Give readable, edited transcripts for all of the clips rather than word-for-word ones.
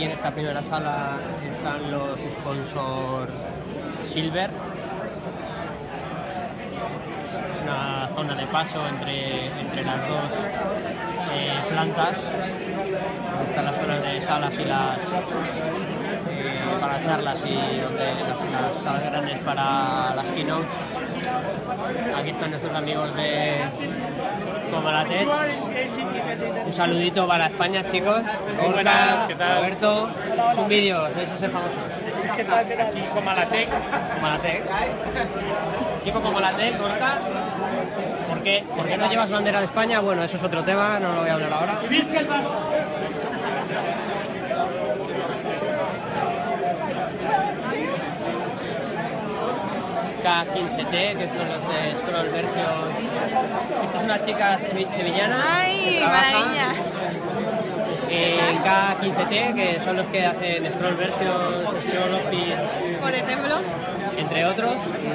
Aquí en esta primera sala están los sponsors Silver, una zona de paso entre las dos plantas, están las zonas de salas y las para charlas y donde las salas grandes para las keynotes. Aquí están nuestros amigos de Comala Tech. Un saludito para España, chicos. Hola, buenas, ¿qué tal? Roberto, un vídeo, de hecho es famoso. ¿Qué tal? Aquí Comala Tech. Comala Tech. Equipo Comala Tech, Gorka. ¿Por qué no llevas bandera de España? Bueno, eso es otro tema, no lo voy a hablar ahora. ¿Y viste el Barça? K15T, que son los de Scroll Versions. Estas son las chicas sevillanas. ¡Ay, maravilla! K15T, que son los que hacen Scroll Versions, Scroll Office, por ejemplo, entre otros, y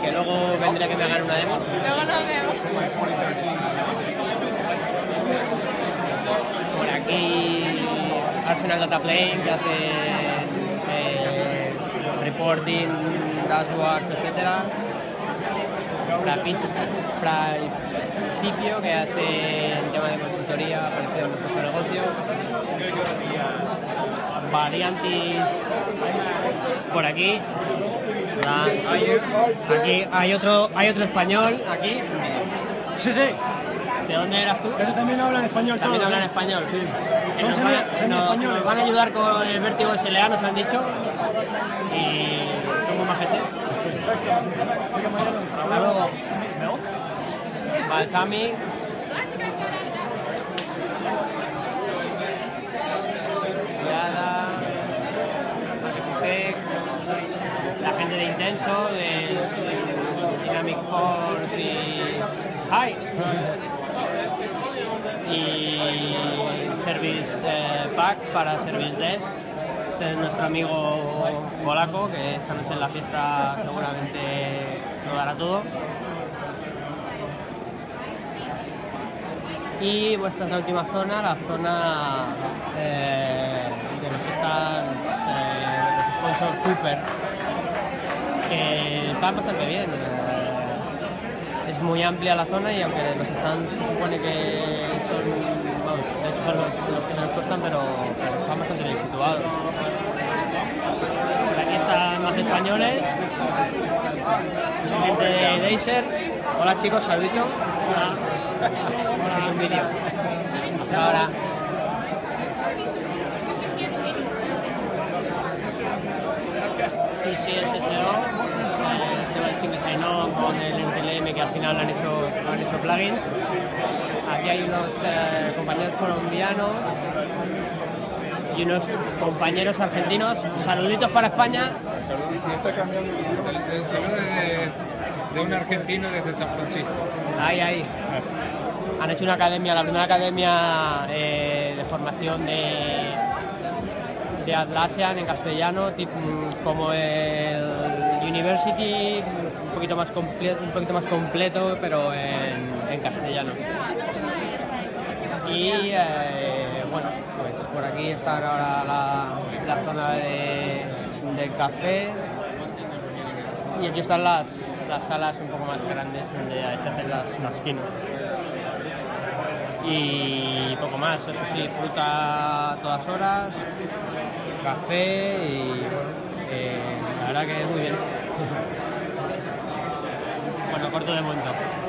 que luego vendría que me hagan una demo. Luego nos vemos. Por aquí Arsenal Data Plane, que hace reporting, dashboards, etcétera. Pipio, que hace el tema de consultoría parecido a nuestros negocios. Variantes por aquí. Aquí hay otro español aquí. Sí, sí. ¿De dónde eras tú? Eso también hablan español. También hablan español. Sí. Nos van a ayudar con el vértigo SLA, nos han dicho. Y más gente. Hasta luego. Balsami. La gente de Intenso, de Dynamic Force y ¡ay! Y Service Pack para Service Desk. Este es nuestro amigo polaco, que esta noche en la fiesta seguramente lo dará todo. Y pues esta es la última zona, la zona de los que están los sponsors Cooper, que están bastante bien. Es muy amplia la zona y aunque los stands se supone que son, bueno, de hecho son los que nos cuestan, pero están bastante bien situados. Más españoles, gente de Deiser. Hola chicos, saludito. Hola. Vídeo. Hasta ahora. Y si el TCO con el NTLM, que al final han hecho plugins. Aquí hay unos compañeros colombianos y unos compañeros argentinos. Saluditos para España. El saludo de un argentino desde San Francisco. Ahí. Han hecho una academia, la primera academia de formación de Atlassian en castellano, tipo, como el University, un poquito más completo, pero en castellano. Y bueno, pues por aquí está ahora la zona del café, y aquí están las salas un poco más grandes donde se hacen las keynote y poco más. Eso sí, fruta a todas horas, café y la verdad que muy bien. Bueno, corto de momento.